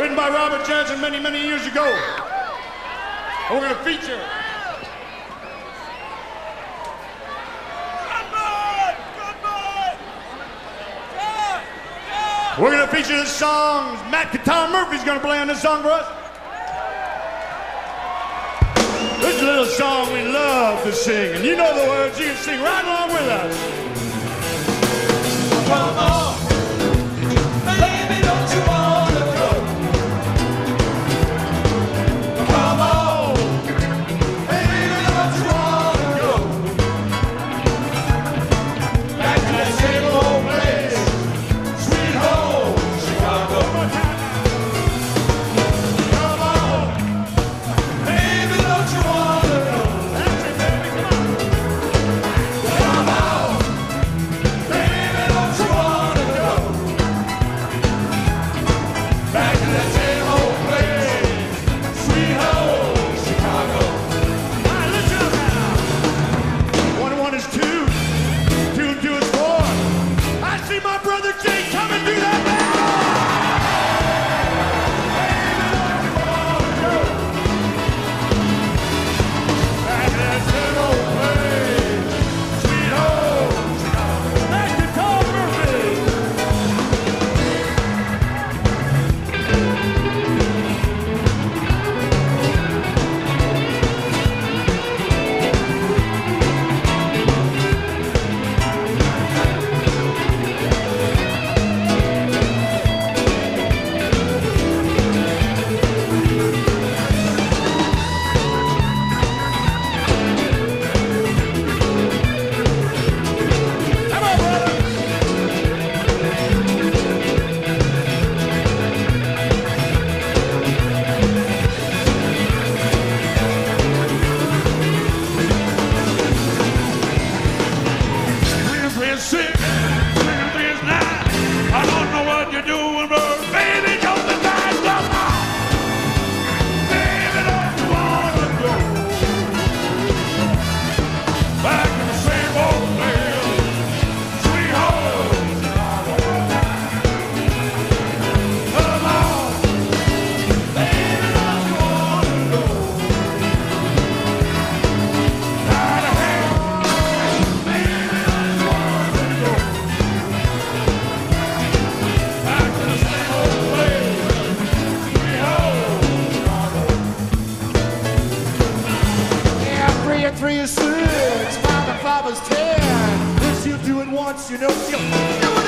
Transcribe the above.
written by Robert Jansen many, many years ago. And we're gonna feature. We're gonna feature this song. Tom Murphy's gonna play on this song for us. This is a little song we love to sing, and you know the words. You can sing right along with us. Come on. Three is 6, 5 and 5 is 10. If you do it once, you know you'll